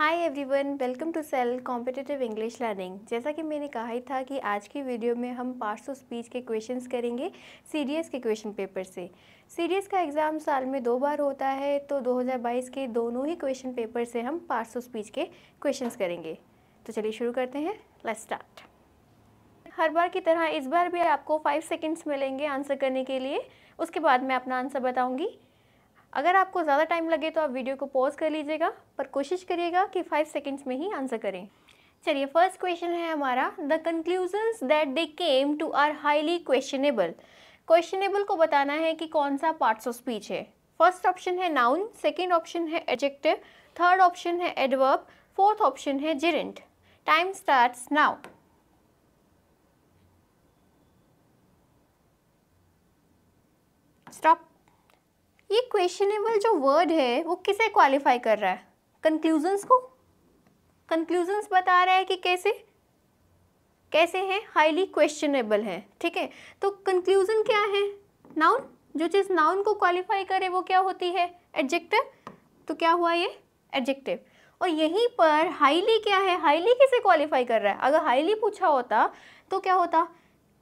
Hi everyone, welcome to cell competitive English learning. जैसा कि मैंने कहा ही था कि आज की वीडियो में हम पार्ट्स ऑफ स्पीच के क्वेश्चंस करेंगे सीडीएस के क्वेश्चन पेपर से। सीडीएस का एग्ज़ाम साल में 2 बार होता है, तो 2022 के दोनों ही क्वेश्चन पेपर से हम पार्ट्स ऑफ स्पीच के क्वेश्चंस करेंगे। तो चलिए शुरू करते हैं, लेट्स स्टार्ट। हर बार की तरह इस बार भी आपको 5 सेकेंड्स मिलेंगे आंसर करने के लिए, उसके बाद मैं अपना आंसर बताऊँगी। अगर आपको ज़्यादा टाइम लगे तो आप वीडियो को पॉज कर लीजिएगा, पर कोशिश करिएगा कि 5 सेकेंड्स में ही आंसर करें। चलिए, फर्स्ट क्वेश्चन है हमारा, the conclusions that they came to are highly questionable. Questionable को बताना है कि कौन सा पार्ट्स ऑफ स्पीच है। फर्स्ट ऑप्शन है नाउन, सेकेंड ऑप्शन है एडजेक्टिव, थर्ड ऑप्शन है एडवर्ब, फोर्थ ऑप्शन है gerund. Time starts now. Stop. ये क्वेश्चनेबल जो वर्ड है वो किसे क्वालिफाई कर रहा है? कंक्लूजन्स को। कंक्लूजन्स बता रहा है कि कैसे कैसे हैं, हाईली क्वेश्चनेबल हैं। ठीक है, तो कंक्लूजन क्या है? नाउन। जो चीज़ नाउन को क्वालिफाई करे वो क्या होती है? एडजेक्टिव। तो क्या हुआ ये? एडजेक्टिव। और यहीं पर हाईली क्या है? हाईली किसे क्वालिफाई कर रहा है? अगर हाईली पूछा होता तो क्या होता?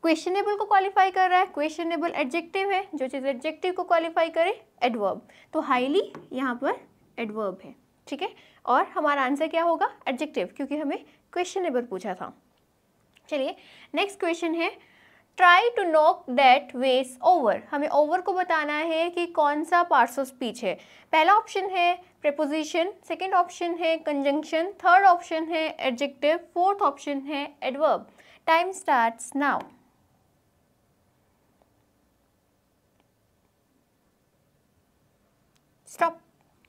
क्वेश्चनेबल को क्वालिफाई कर रहा है। क्वेश्चनेबल एडजेक्टिव है, जो चीज़ एडजेक्टिव को क्वालिफाई करे एडवर्ब। तो हाईली यहाँ पर एडवर्ब है। ठीक है, और हमारा आंसर क्या होगा? एडजेक्टिव, क्योंकि हमें क्वेश्चनेबल पूछा था। चलिए, नेक्स्ट क्वेश्चन है try to knock that vase over. हमें ओवर को बताना है कि कौन सा पार्ट्स ऑफ स्पीच है। पहला ऑप्शन है प्रीपोजिशन, सेकेंड ऑप्शन है कंजंक्शन, थर्ड ऑप्शन है एडजेक्टिव, फोर्थ ऑप्शन है adverb. Time starts now. Stop.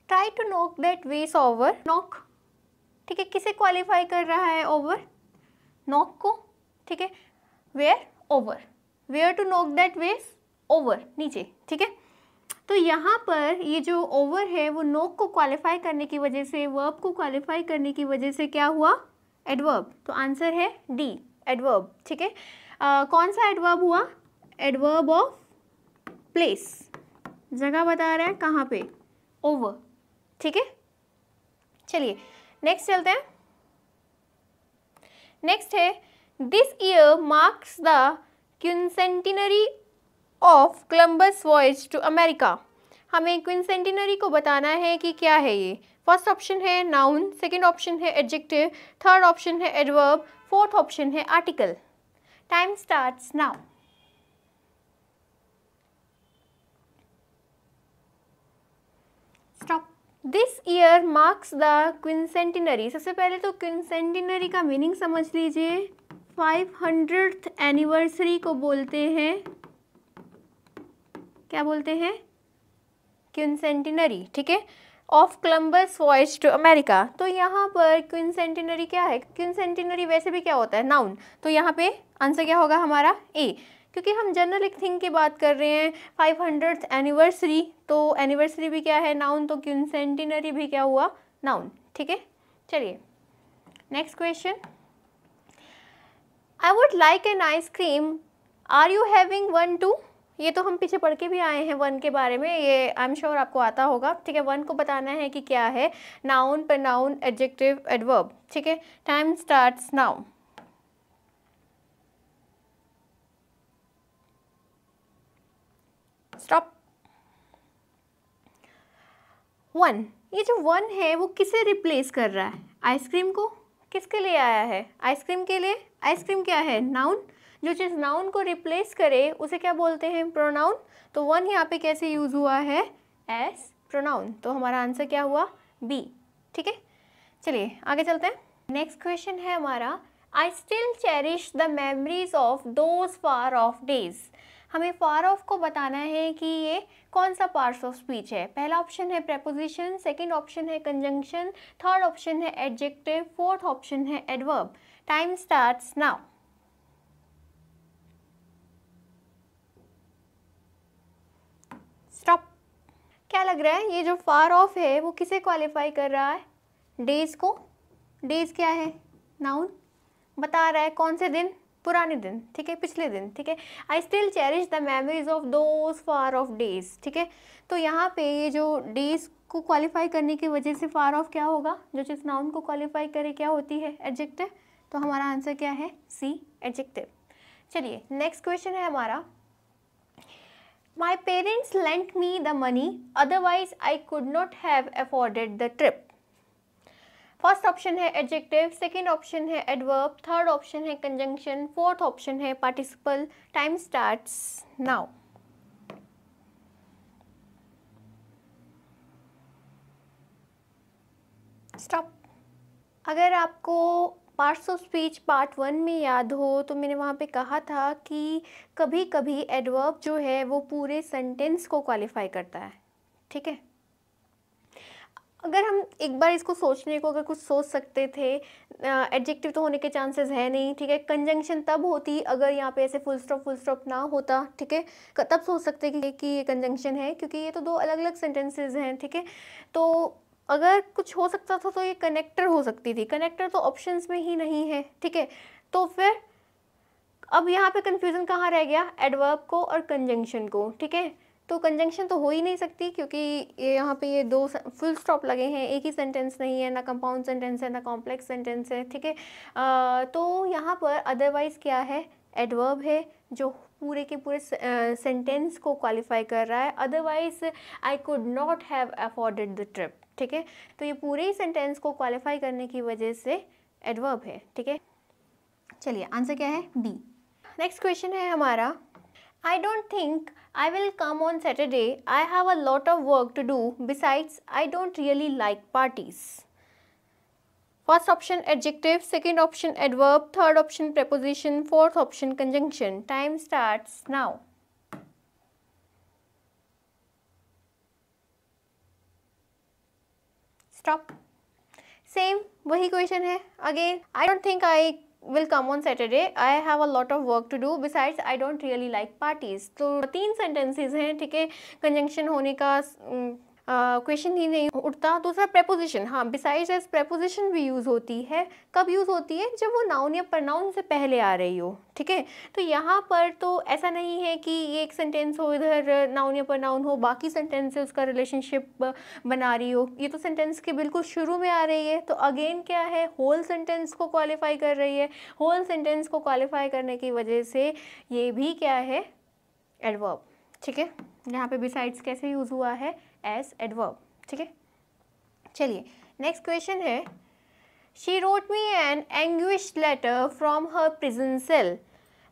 Try to knock that vase over. Knock, ठीक है, किसे क्वालिफाई कर रहा है ओवर? नॉक को। ठीक है, where over, where to knock that vase over, नीचे। ठीक है, तो यहाँ पर ये जो ओवर है वो नॉक को क्वालिफाई करने की वजह से, वर्ब को क्वालिफाई करने की वजह से क्या हुआ? एडवर्ब। तो आंसर है डी, एडवर्ब। ठीक है, कौन सा एडवर्ब हुआ? Adverb of place. जगह बता रहा है कहाँ पे? ओवर। ठीक है, चलिए नेक्स्ट चलते हैं। नेक्स्ट है this year marks the quincentenary of Columbus voyage to America. हमें क्विंसेंटिनरी को बताना है कि क्या है ये। फर्स्ट ऑप्शन है नाउन, सेकेंड ऑप्शन है एडजेक्टिव, थर्ड ऑप्शन है एडवर्ब, फोर्थ ऑप्शन है article. Time starts now. Stop. This year marks the quincentenary. सबसे पहले तो क्विंसेंटिनरी का मीनिंग समझ लीजिए। 500th एनिवर्सरी को बोलते हैं, क्या बोलते हैं? क्विंसेंटिनरी। ठीक है, of Columbus voyage to America. तो यहाँ पर क्विंसेंटिनरी क्या है? क्विंसेंटिनरी वैसे भी क्या होता है? नाउन। तो यहाँ पे आंसर क्या होगा हमारा? ए, क्योंकि हम जनरल एक थिंग की बात कर रहे हैं। 500th एनिवर्सरी, तो एनिवर्सरी भी क्या है? नाउन। तो क्विंसेंटिनरी भी क्या हुआ? नाउन। ठीक है, चलिए next question. I would like an ice cream, are you having one too. ये तो हम पीछे पढ़ के भी आए हैं वन के बारे में, ये आई एम श्योर आपको आता होगा। ठीक है, वन को बताना है कि क्या है? Noun, pronoun, adjective, adverb. ठीक है, time starts now. Stop. One, ये जो वन है वो किसे रिप्लेस कर रहा है? आइसक्रीम को। किसके लिए आया है? आइसक्रीम के लिए। आइसक्रीम क्या है? नाउन। जो चीज़ नाउन को रिप्लेस करे उसे क्या बोलते हैं? प्रोनाउन। तो वन यहाँ पे कैसे यूज़ हुआ है? As pronoun. तो हमारा आंसर क्या हुआ? बी। ठीक है, चलिए आगे चलते हैं। नेक्स्ट क्वेश्चन है हमारा I still cherish the memories of those far off days. हमें फार ऑफ को बताना है कि ये कौन सा पार्ट्स ऑफ स्पीच है। पहला ऑप्शन है प्रेपोजिशन, सेकंड ऑप्शन है कंजंक्शन, थर्ड ऑप्शन है एडजेक्टिव, फोर्थ ऑप्शन है adverb. Time starts now. Stop. क्या लग रहा है? ये जो फार ऑफ है वो किसे क्वालिफाई कर रहा है? डेज को। डेज क्या है? नाउन। बता रहा है कौन से दिन? पुराने दिन, ठीक है, पिछले दिन, ठीक है। I still cherish the memories of those far off days, ठीक है। तो यहाँ पे ये जो डेज को क्वालिफाई करने की वजह से फार ऑफ क्या होगा, जो जिस नाउन को क्वालिफाई करे क्या होती है, एडजेक्टिव। तो हमारा आंसर क्या है, सी एडजेक्टिव। चलिए नेक्स्ट क्वेश्चन है हमारा, my parents lent me the money otherwise I could not have afforded the trip. First option है एडजेक्टिव, सेकेंड ऑप्शन है एडवर्ब, थर्ड ऑप्शन है कंजंक्शन, फोर्थ ऑप्शन है participle. Time starts now. Stop. अगर आपको parts of speech part 1 में याद हो तो मैंने वहाँ पे कहा था कि कभी कभी एडवर्ब जो है वो पूरे सेंटेंस को क्वालिफाई करता है, ठीक है। अगर हम एक बार इसको सोचने को अगर कुछ सोच सकते थे, एडजेक्टिव तो होने के चांसेस है नहीं, ठीक है। कंजंक्शन तब होती अगर यहाँ पे ऐसे फुल स्टॉप ना होता, ठीक है, तब सोच सकते कि ये कंजंक्शन है, क्योंकि ये तो दो अलग अलग सेंटेंसेज हैं, ठीक है। तो अगर कुछ हो सकता था तो ये कनेक्टर हो सकती थी, कनेक्टर तो ऑप्शंस में ही नहीं है, ठीक है। तो फिर अब यहाँ पे कंफ्यूजन कहाँ रह गया, एडवर्ब को और कंजंक्शन को, ठीक है। तो कंजंक्शन तो हो ही नहीं सकती क्योंकि ये यहाँ पे ये दो फुल स्टॉप लगे हैं, एक ही सेंटेंस नहीं है, ना कंपाउंड सेंटेंस है ना कॉम्प्लेक्स सेंटेंस है, ठीक है। तो यहाँ पर अदरवाइज़ क्या है, एडवर्ब है जो पूरे के पूरे सेंटेंस को क्वालिफाई कर रहा है। Otherwise I could not have afforded the trip, ठीक है। तो ये पूरे ही सेंटेंस को क्वालिफाई करने की वजह से एडवर्ब है, ठीक है। चलिए आंसर क्या है, बी। नेक्स्ट क्वेश्चन है हमारा, I don't think I will come on Saturday, I have a lot of work to do, besides I don't really like parties. First option adjective, second option adverb, third option preposition, fourth option conjunction. Time starts now. Stop. Same वही question है again, I don't think I will come on Saturday, I have a lot of work to do, besides I don't really like parties. तो तीन sentences हैं, ठीक है। Conjunction होने का question ही नहीं उठता। दूसरा प्रेपोजिशन, हाँ बिसाइड्स एज प्रेपोजिशन भी यूज़ होती है। कब यूज़ होती है, जब वो नाउन या प्रनाउन से पहले आ रही हो, ठीक है। तो यहाँ पर तो ऐसा नहीं है कि ये एक सेंटेंस हो इधर नाउन या प्रनाउन हो बाकी सेंटेंस से उसका रिलेशनशिप बना रही हो, ये तो सेंटेंस के बिल्कुल शुरू में आ रही है। तो अगेन क्या है, होल सेंटेंस को क्वालिफाई कर रही है। होल सेंटेंस को क्वालिफाई करने की वजह से ये भी क्या है, एडवर्ब, ठीक है। यहाँ पे बिसाइड्स कैसे यूज़ हुआ है, एज एडवर्ब, ठीक है। चलिए नेक्स्ट क्वेश्चन है, she wrote me an anguish letter from her prison cell.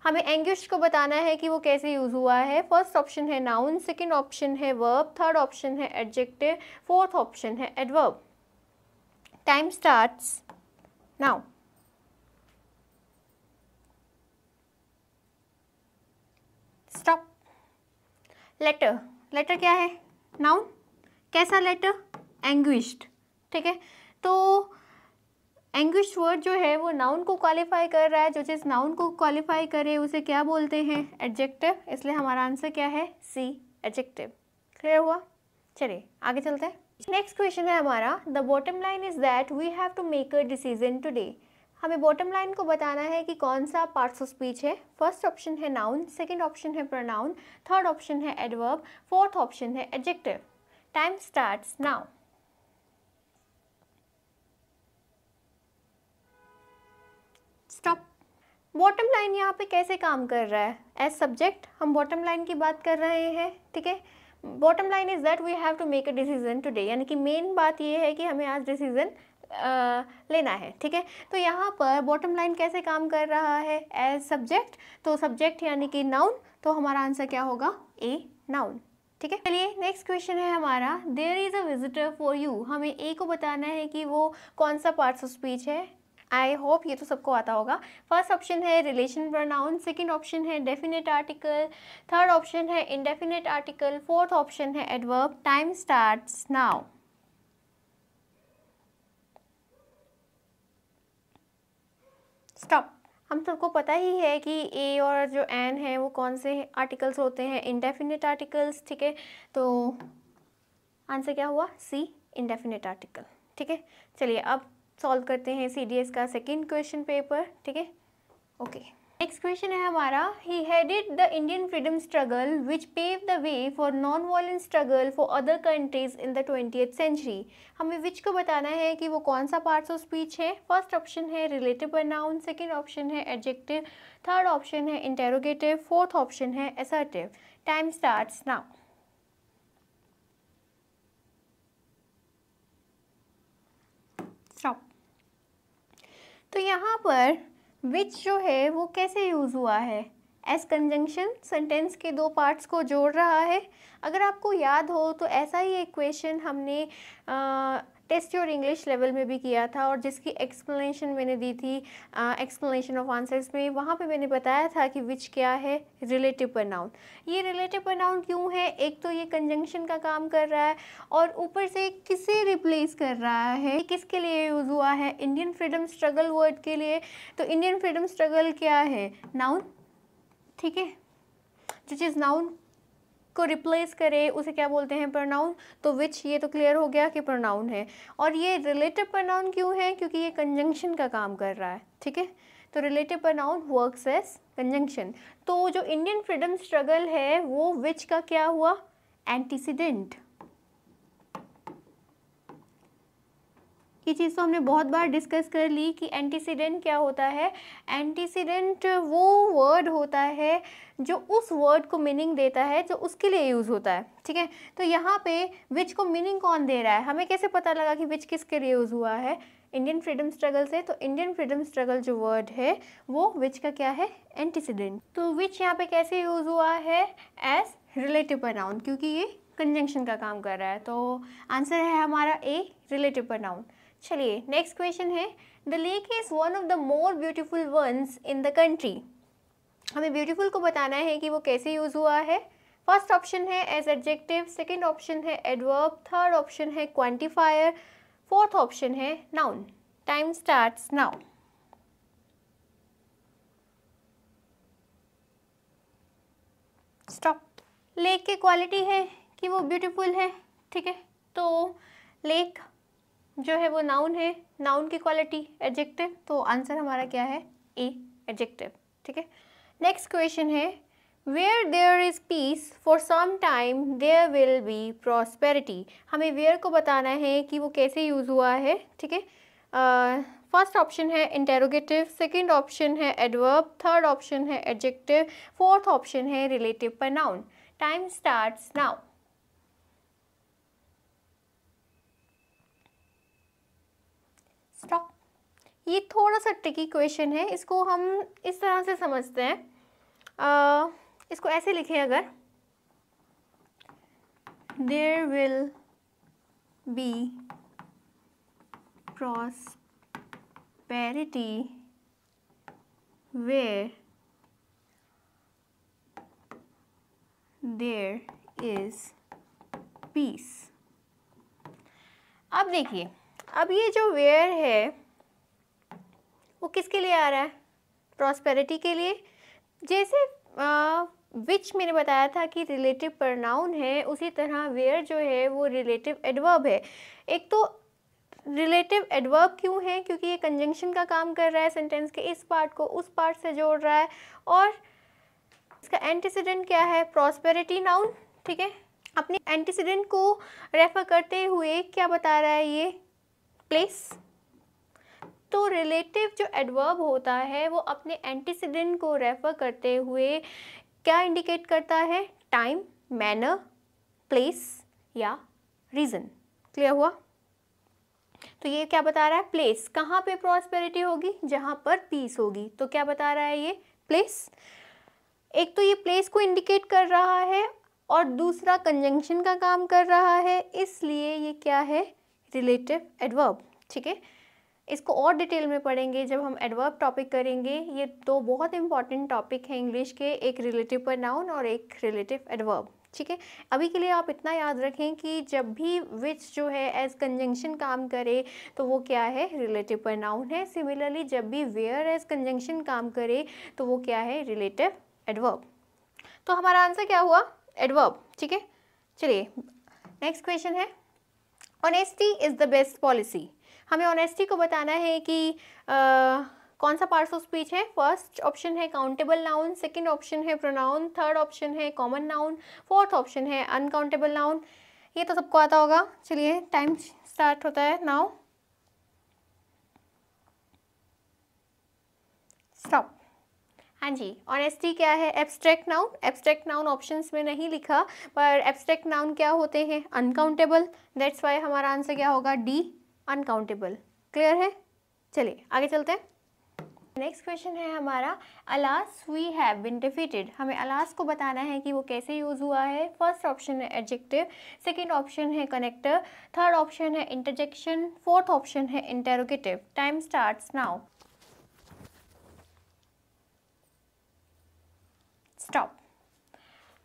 हमें एंग्विश को बताना है कि वो कैसे यूज़ हुआ है। फर्स्ट ऑप्शन है नाउन, सेकेंड ऑप्शन है वर्ब, थर्ड ऑप्शन है एडजेक्टिव, फोर्थ ऑप्शन है adverb. Time starts now. Stop. Letter, letter क्या है, नाउन। कैसा लेटर, एंग्विश्ड, ठीक है। तो एंग्विश वर्ड जो है वो नाउन को क्वालिफाई कर रहा है, जो जिस नाउन को क्वालिफाई करे उसे क्या बोलते हैं, एडजेक्टिव। इसलिए हमारा आंसर क्या है, सी एडजेक्टिव। क्लियर हुआ। चलिए आगे चलते हैं। नेक्स्ट क्वेश्चन है हमारा, the bottom line is that we have to make a decision today. हमें बॉटम लाइन को बताना है कि कौन सा पार्ट्स ऑफ स्पीच है। फर्स्ट ऑप्शन है नाउन, सेकंड ऑप्शन है प्रोनाउन, थर्ड ऑप्शन है एडवर्ब, फोर्थ ऑप्शन है adjective. Time starts now. Stop. Bottom line यहाँ पे कैसे काम कर रहा है, एज सब्जेक्ट हम बॉटम लाइन की बात कर रहे हैं, ठीक है। Bottom line is that we have to make a decision today, यानी कि मेन बात ये है कि हमें आज डिसीजन लेना है, ठीक है। तो यहाँ पर बॉटम लाइन कैसे काम कर रहा है, एज सब्जेक्ट। तो सब्जेक्ट यानी कि नाउन, तो हमारा आंसर क्या होगा, ए नाउन, ठीक है। चलिए नेक्स्ट क्वेश्चन है हमारा, there is a visitor for you. हमें ए को बताना है कि वो कौन सा पार्ट्स ऑफ स्पीच है। आई होप ये तो सबको आता होगा। फर्स्ट ऑप्शन है रिलेशन प्रोनाउन, सेकेंड ऑप्शन है डेफिनेट आर्टिकल, थर्ड ऑप्शन है इनडेफिनेट आर्टिकल, फोर्थ ऑप्शन है adverb. Time starts now. Stop. हम सबको पता ही है कि ए और जो एन है वो कौन से आर्टिकल्स होते हैं, इंडेफिनेट आर्टिकल्स, ठीक है। तो आंसर क्या हुआ, सी इंडेफिनेट आर्टिकल, ठीक है। चलिए अब सॉल्व करते हैं सीडीएस का सेकंड क्वेश्चन पेपर, ठीक है, ओके। नेक्स्ट क्वेश्चन है हमारा, he headed the Indian freedom struggle which pave the way for non violent struggle for other countries in the 20th century. हमें विच को बताना है कि वो कौन सा पार्ट्स ऑफ स्पीच है। फर्स्ट ऑप्शन है रिलेटिव प्रनाउन, सेकेंड ऑप्शन है एडजेक्टिव, थर्ड ऑप्शन है इंटेरोगेटिव, फोर्थ ऑप्शन है assertive. Time starts now. Stop. तो यहाँ पर विच जो है वो कैसे यूज़ हुआ है? एस कंजंक्शन, सेंटेंस के दो पार्ट्स को जोड़ रहा है। अगर आपको याद हो तो ऐसा ही एक क्वेश्चन हमने टेस्ट योर इंग्लिश लेवल में भी किया था और जिसकी एक्सप्लेनेशन मैंने दी थी एक्सप्लेनेशन ऑफ आंसर्स में। वहाँ पे मैंने बताया था कि विच क्या है, रिलेटिव प्रनाउन। ये रिलेटिव प्रनाउन क्यों है? एक तो ये कंजंक्शन का काम कर रहा है और ऊपर से किसे रिप्लेस कर रहा है, किसके लिए यूज़ हुआ है? इंडियन फ्रीडम स्ट्रगल वर्ड के लिए। तो इंडियन फ्रीडम स्ट्रगल क्या है? नाउन, ठीक है, विच इज़ नाउन को रिप्लेस करे उसे क्या बोलते हैं? प्रोनाउन। तो विच ये तो क्लियर हो गया कि प्रोनाउन है। और ये रिलेटिव प्रोनाउन क्यों है? क्योंकि ये कंजंक्शन का काम कर रहा है, ठीक है। तो relative pronoun works as conjunction. तो जो इंडियन फ्रीडम स्ट्रगल है वो विच का क्या हुआ? एंटीसीडेंट। ये चीज़ तो हमने बहुत बार डिस्कस कर ली कि एंटीसीडेंट क्या होता है। एंटीसीडेंट वो वर्ड होता है जो उस वर्ड को मीनिंग देता है जो उसके लिए यूज़ होता है, ठीक है। तो यहाँ पे विच को मीनिंग कौन दे रहा है? हमें कैसे पता लगा कि विच किसके लिए यूज़ हुआ है? इंडियन फ्रीडम स्ट्रगल से। तो इंडियन फ्रीडम स्ट्रगल जो वर्ड है वो विच का क्या है? एंटीसीडेंट। तो विच यहाँ पे कैसे यूज़ हुआ है? एज रिलेटिव प्रोनाउन, क्योंकि ये कंजंक्शन का काम कर रहा है। तो आंसर है हमारा ए, रिलेटिव प्रोनाउन। चलिए नेक्स्ट क्वेश्चन है, the lake is one of the more beautiful ones in the country. हमें ब्यूटीफुल को बताना है कि वो कैसे यूज़ हुआ है। फर्स्ट ऑप्शन है एज एडजेक्टिव, सेकंड ऑप्शन है एडवर्ब, थर्ड ऑप्शन है क्वांटिफायर, फोर्थ ऑप्शन है noun. Time starts now. Stop. Lake की क्वालिटी है कि वो ब्यूटीफुल है, ठीक है। तो लेक जो है वो नाउन है, नाउन की क्वालिटी एडजेक्टिव। तो आंसर हमारा क्या है? ए, एडजेक्टिव, ठीक है। नेक्स्ट क्वेश्चन है, where there is peace for some time there will be prosperity. हमें वेयर को बताना है कि वो कैसे यूज़ हुआ है, ठीक है। फर्स्ट ऑप्शन है इंटेरोगेटिव, सेकंड ऑप्शन है एडवर्ब, थर्ड ऑप्शन है एडजेक्टिव, फोर्थ ऑप्शन है relative pronoun. Time starts now. Stop. ये थोड़ा सा ट्रिकी क्वेश्चन है, इसको हम इस तरह से समझते हैं। इसको ऐसे लिखें, अगर there will be prosperity where there is peace. अब देखिए, अब ये जो वेयर है वो किसके लिए आ रहा है? प्रॉस्पेरिटी के लिए। जैसे विच मैंने बताया था कि रिलेटिव प्रोनाउन है, उसी तरह वेयर जो है वो रिलेटिव एडवर्ब है। एक तो रिलेटिव एडवर्ब क्यों है? क्योंकि ये कंजंक्शन का काम कर रहा है, सेंटेंस के इस पार्ट को उस पार्ट से जोड़ रहा है। और इसका एंटीसीडेंट क्या है? प्रॉस्पेरिटी नाउन, ठीक है। अपने एंटीसीडेंट को रेफर करते हुए क्या बता रहा है ये? प्लेस। तो रिलेटिव जो एडवर्ब होता है वो अपने एंटीसीडेंट को रेफर करते हुए क्या इंडिकेट करता है? टाइम, मैनर, प्लेस या रीज़न। क्लियर हुआ? तो ये क्या बता रहा है? प्लेस। कहाँ पे प्रॉस्पेरिटी होगी? जहाँ पर पीस होगी। तो क्या बता रहा है ये? प्लेस। एक तो ये प्लेस को इंडिकेट कर रहा है और दूसरा कंजंक्शन का काम कर रहा है, इसलिए ये क्या है? रिलेटिव एडवर्ब, ठीक है। इसको और डिटेल में पढ़ेंगे जब हम एडवर्ब टॉपिक करेंगे। ये दो बहुत इंपॉर्टेंट टॉपिक हैं इंग्लिश के, एक रिलेटिव प्रोनाउन और एक रिलेटिव एडवर्ब, ठीक है। अभी के लिए आप इतना याद रखें कि जब भी विच जो है एज कंजंक्शन काम करे तो वो क्या है? रिलेटिव प्रोनाउन है। सिमिलरली जब भी वेयर एज कंजंक्शन काम करे तो वो क्या है? Relative adverb. तो हमारा आंसर क्या हुआ? एडवर्ब, ठीक है। चलिए नेक्स्ट क्वेश्चन है, honesty is the best policy. हमें ऑनेस्टी को बताना है कि कौन सा पार्ट्स ऑफ स्पीच है? फर्स्ट ऑप्शन है काउंटेबल नाउन, सेकंड ऑप्शन है प्रोनाउन, थर्ड ऑप्शन है कॉमन नाउन, फोर्थ ऑप्शन है अनकाउंटेबल नाउन। ये तो सबको आता होगा। चलिए टाइम स्टार्ट होता है नाउ। स्टॉप। हाँ जी, ऑनेस्टी क्या है? Abstract noun. Abstract noun options में नहीं लिखा, पर एब्स्ट्रैक्ट नाउन क्या होते हैं? अनकाउंटेबल। दैट्स वाई हमारा आंसर क्या होगा? D, uncountable. क्लियर है? चलिए आगे चलते हैं। नेक्स्ट क्वेश्चन है हमारा alas we have been defeated. हमें अलास को बताना है कि वो कैसे यूज़ हुआ है। फर्स्ट ऑप्शन है एडजेक्टिव, सेकेंड ऑप्शन है कनेक्टर, थर्ड ऑप्शन है इंटरजेक्शन, फोर्थ ऑप्शन है interrogative. Time starts now. Stop.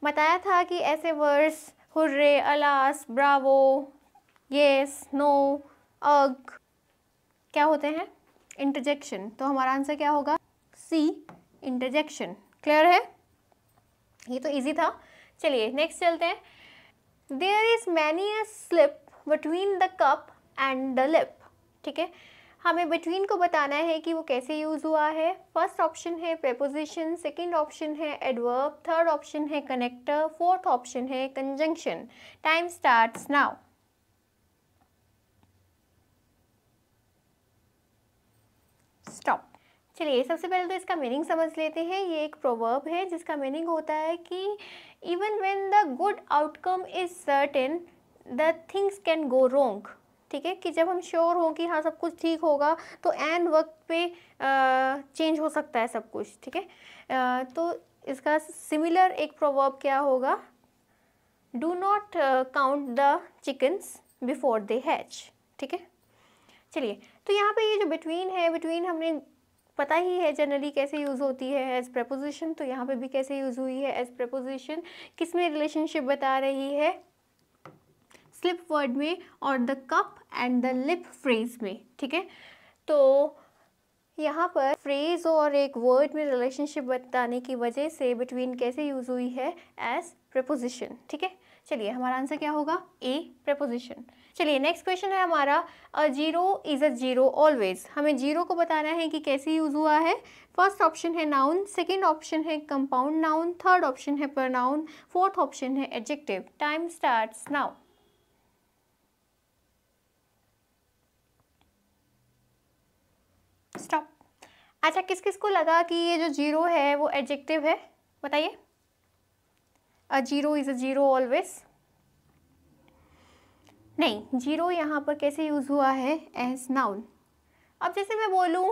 बताया था कि ऐसे words hurray, alas, bravo, yes, no, ugh क्या होते हैं? इंटरजेक्शन। तो हमारा आंसर क्या होगा? सी, इंटरजेक्शन। क्लियर है? ये तो इजी था। चलिए नेक्स्ट चलते हैं। There is many a slip between the cup and the lip. ठीक है, हमें बिटवीन को बताना है कि वो कैसे यूज़ हुआ है। फर्स्ट ऑप्शन है प्रेपोजिशन, सेकंड ऑप्शन है एडवर्ब, थर्ड ऑप्शन है कनेक्टर, फोर्थ ऑप्शन है conjunction. Time starts now. Stop. चलिए सबसे पहले तो इसका मीनिंग समझ लेते हैं। ये एक प्रोवर्ब है जिसका मीनिंग होता है कि even when the good outcome is certain the things can go wrong. ठीक है, कि जब हम श्योर हों कि हाँ सब कुछ ठीक होगा तो एन वक्त पे चेंज हो सकता है सब कुछ। ठीक है, तो इसका सिमिलर एक प्रोवर्ब क्या होगा? Do not count the chickens before they hatch. ठीक है, चलिए तो यहाँ पे ये जो बिटवीन है, बिटवीन हमने पता ही है जनरली कैसे यूज़ होती है एज प्रेपोजिशन। तो यहाँ पे भी कैसे यूज़ हुई है एज प्रेपोजिशन, किस में रिलेशनशिप बता रही है? स्लिप वर्ड में और the cup and the lip phrase में। ठीक है, तो यहाँ पर फ्रेज और एक वर्ड में रिलेशनशिप बताने की वजह से बिटवीन कैसे यूज़ हुई है? As preposition. ठीक है, चलिए हमारा आंसर क्या होगा? A, preposition. चलिए नेक्स्ट क्वेश्चन है हमारा a zero is a zero always. हमें जीरो को बताना है कि कैसे यूज़ हुआ है। फर्स्ट ऑप्शन है नाउन, सेकेंड ऑप्शन है कंपाउंड नाउन, थर्ड ऑप्शन है प्रोनाउन, फोर्थ ऑप्शन है adjective. Time starts now. Stop. अच्छा, किस किस को लगा कि ये जो जीरो है वो एडजेक्टिव है? बताइए। A zero is a zero always. नहीं, जीरो यहाँ पर कैसे यूज़ हुआ है? As noun. अब जैसे मैं बोलूँ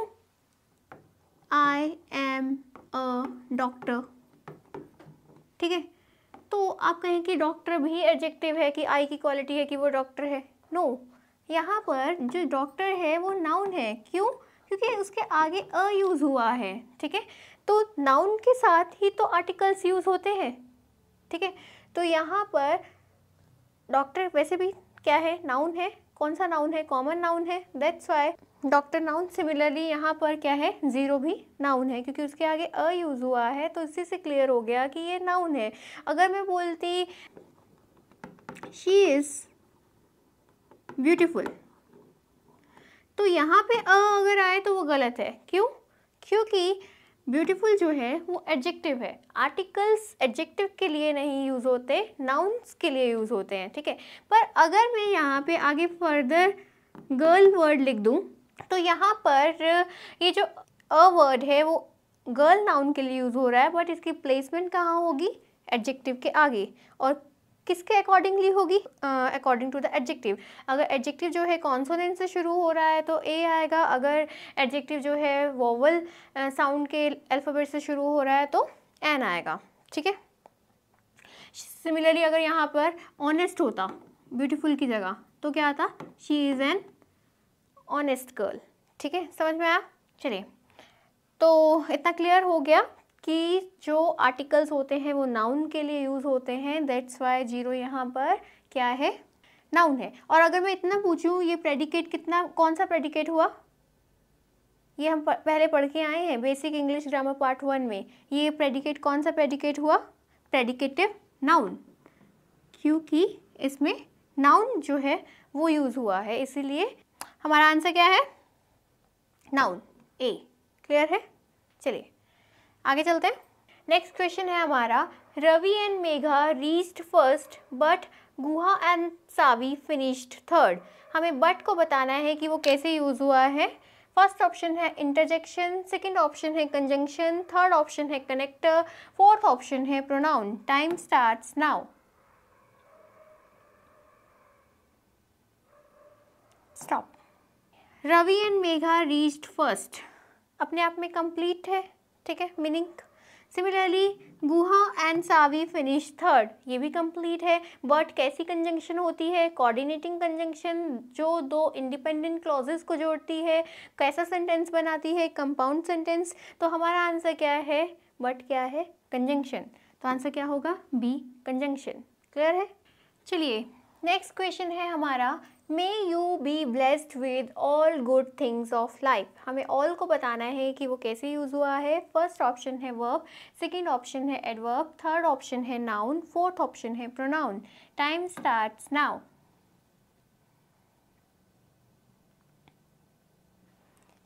आई एम अ डॉक्टर, ठीक है, तो आप कहें कि डॉक्टर भी एडजेक्टिव है, कि आई की क्वालिटी है कि वो डॉक्टर है। नो, यहाँ पर जो डॉक्टर है वो नाउन है। क्यों? क्योंकि उसके आगे अ यूज़ हुआ है। ठीक है, तो नाउन के साथ ही तो आर्टिकल्स यूज़ होते हैं। ठीक है, तो यहाँ पर डॉक्टर वैसे भी क्या है? नाउन है। कौन सा नाउन है? कॉमन नाउन है। That's why doctor noun. Similarly यहाँ पर क्या है? ज़ीरो भी नाउन है, क्योंकि उसके आगे अ यूज़ हुआ है। तो इसी से क्लियर हो गया कि ये नाउन है। अगर मैं बोलती शी इज़ ब्यूटीफुल, तो यहाँ पे अ अगर आए तो वो गलत है। क्यों? क्योंकि ब्यूटीफुल जो है वो एडजेक्टिव है। आर्टिकल्स एडजेक्टिव के लिए नहीं यूज़ होते, नाउन्स के लिए यूज़ होते हैं। ठीक है, पर अगर मैं यहाँ पे आगे फर्दर गर्ल वर्ड लिख दूँ, तो यहाँ पर ये जो अ वर्ड है वो गर्ल नाउन के लिए यूज़ हो रहा है, बट इसकी प्लेसमेंट कहाँ होगी? एडजेक्टिव के आगे। और किसके अकॉर्डिंगली होगी? According to the adjective. अगर एडजेक्टिव जो है कॉन्सोनेंट से शुरू हो रहा है तो ए आएगा, अगर एडजेक्टिव जो है वोवल साउंड के अल्फ़ाबेट से शुरू हो रहा है तो एन आएगा। ठीक है, सिमिलरली अगर यहाँ पर ऑनेस्ट होता ब्यूटीफुल की जगह तो क्या आता? She is an honest girl. ठीक है, समझ में आया? चलिए, तो इतना क्लियर हो गया कि जो आर्टिकल्स होते हैं वो नाउन के लिए यूज़ होते हैं। दैट्स वाई जीरो यहाँ पर क्या है? नाउन है। और अगर मैं इतना पूछूँ ये प्रेडिकेट कितना, कौन सा प्रेडिकेट हुआ? ये हम पहले पढ़ के आए हैं बेसिक इंग्लिश ग्रामर पार्ट 1 में। ये प्रेडिकेट कौन सा प्रेडिकेट हुआ? प्रेडिकेटिव नाउन, क्योंकि इसमें नाउन जो है वो यूज़ हुआ है, इसीलिए हमारा आंसर क्या है? नाउन, ए। क्लियर है। चलिए आगे चलते हैं। नेक्स्ट क्वेश्चन है हमारा, Ravi and Megha reached first but Guha and Savi finished third. हमें बट को बताना है कि वो कैसे यूज़ हुआ है। फर्स्ट ऑप्शन है इंटरजेक्शन, सेकंड ऑप्शन है कंजंक्शन, थर्ड ऑप्शन है कनेक्टर, फोर्थ ऑप्शन है pronoun. Time starts now. Stop. Ravi and Megha reached first अपने आप में कंप्लीट है, ठीक है, meaning. Similarly Guha and Savi finish third, ये भी कंप्लीट है। बट कैसी कंजंक्शन होती है? कोऑर्डिनेटिंग कंजंक्शन, जो दो इंडिपेंडेंट क्लॉजेस को जोड़ती है। कैसा सेंटेंस बनाती है? Compound sentence. तो हमारा आंसर क्या है? बट क्या है? कंजंक्शन। तो आंसर क्या होगा? B, conjunction. क्लियर है। चलिए नेक्स्ट क्वेश्चन है हमारा, may you be blessed with all good things of life. हमें ऑल को बताना है कि वो कैसे यूज़ हुआ है। फर्स्ट ऑप्शन है वर्ब, सेकेंड ऑप्शन है एडवर्ब, थर्ड ऑप्शन है नाउन, फोर्थ ऑप्शन है pronoun. Time starts now.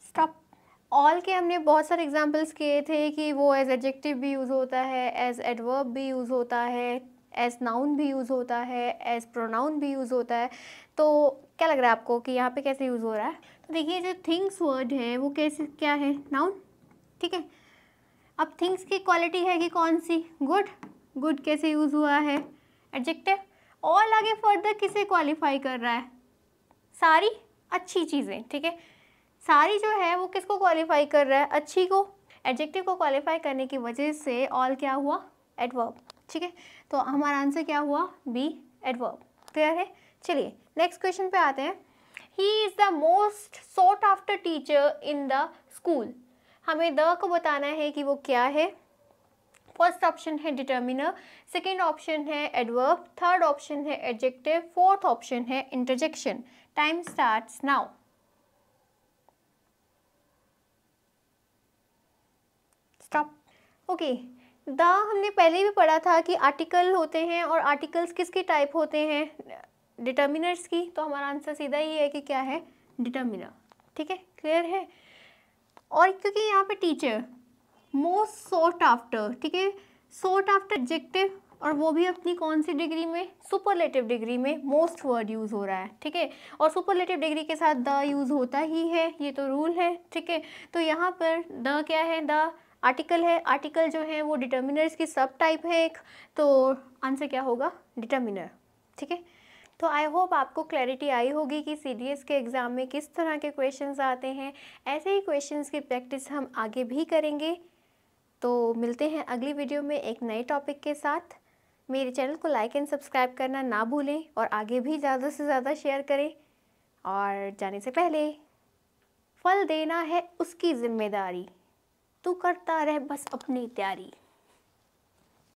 Stop. All के हमने बहुत सारे एग्जाम्पल्स किए थे कि वो एज एडजेक्टिव भी यूज़ होता है, एज एडवर्ब भी यूज़ होता है, एज नाउन भी यूज़ होता है, एज प्रोनाउन भी यूज़ होता है। तो क्या लग रहा है आपको कि यहाँ पे कैसे यूज़ हो रहा है? तो देखिए जो थिंग्स वर्ड है वो कैसे, क्या है? नाउन, ठीक है। अब थिंग्स की क्वालिटी है कि कौन सी? गुड। गुड कैसे यूज़ हुआ है? एडजेक्टिव। ऑल आगे फर्दर किसे क्वालिफाई कर रहा है? सारी अच्छी चीज़ें, ठीक है। सारी जो है वो किसको क्वालिफाई कर रहा है? अच्छी को। एडजेक्टिव को क्वालिफाई करने की वजह से ऑल क्या हुआ? एडवर्ब, ठीक है। तो हमारा आंसर क्या हुआ? B, adverb. क्लियर है। चलिए नेक्स्ट क्वेश्चन पे आते हैं। He is the most sought after teacher in the school. हमें द को बताना है कि वो क्या है। फर्स्ट ऑप्शन है डिटर्मिनर, सेकेंड ऑप्शन है एडवर्ब, थर्ड ऑप्शन है एडजेक्टिव, फोर्थ ऑप्शन है interjection. Time starts now. Stop. Okay, the हमने पहले भी पढ़ा था कि आर्टिकल होते हैं, और आर्टिकल्स किसके टाइप होते हैं? डिटर्मिनर्स की। तो हमारा आंसर सीधा ही है कि क्या है? डिटर्मिनर, ठीक है। क्लियर है। और क्योंकि यहाँ पे टीचर मोस्ट सॉट आफ्टर, ठीक है, सॉट आफ्टर एडजेक्टिव, और वो भी अपनी कौन सी डिग्री में? सुपरलेटिव डिग्री में मोस्ट वर्ड यूज़ हो रहा है, ठीक है। और सुपरलेटिव डिग्री के साथ द यूज़ होता ही है, ये तो रूल है, ठीक है। तो यहाँ पर द क्या है? द आर्टिकल है। आर्टिकल जो है वो डिटर्मिनर्स की सब टाइप है एक। तो आंसर क्या होगा? डिटर्मिनर, ठीक है। तो आई होप आपको क्लैरिटी आई होगी कि सीडीएस के एग्ज़ाम में किस तरह के क्वेश्चंस आते हैं। ऐसे ही क्वेश्चंस की प्रैक्टिस हम आगे भी करेंगे। तो मिलते हैं अगली वीडियो में एक नए टॉपिक के साथ। मेरे चैनल को लाइक एंड सब्सक्राइब करना ना भूलें, और आगे भी ज़्यादा से ज़्यादा शेयर करें। और जाने से पहले, फल देना है उसकी जिम्मेदारी, तू करता रह बस अपनी तैयारी।